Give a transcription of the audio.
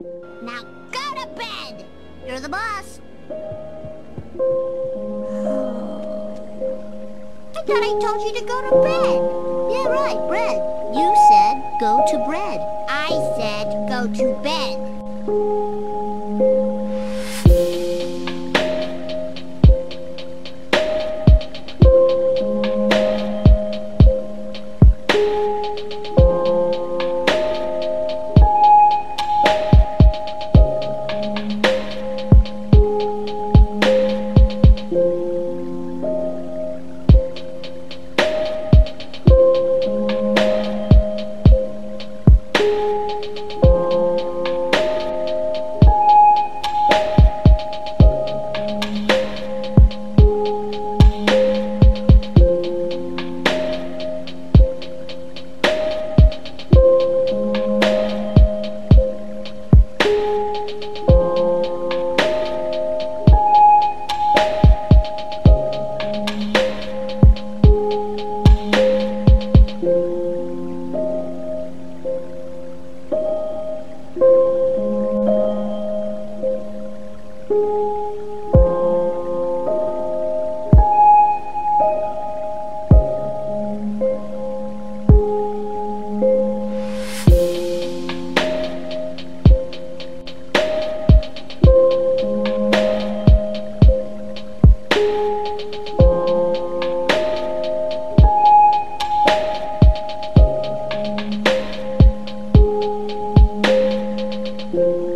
Now go to bed! You're the boss! I thought I told you to go to bed! Yeah, right, bread. You said go to bread. I said go to bed. Thank you.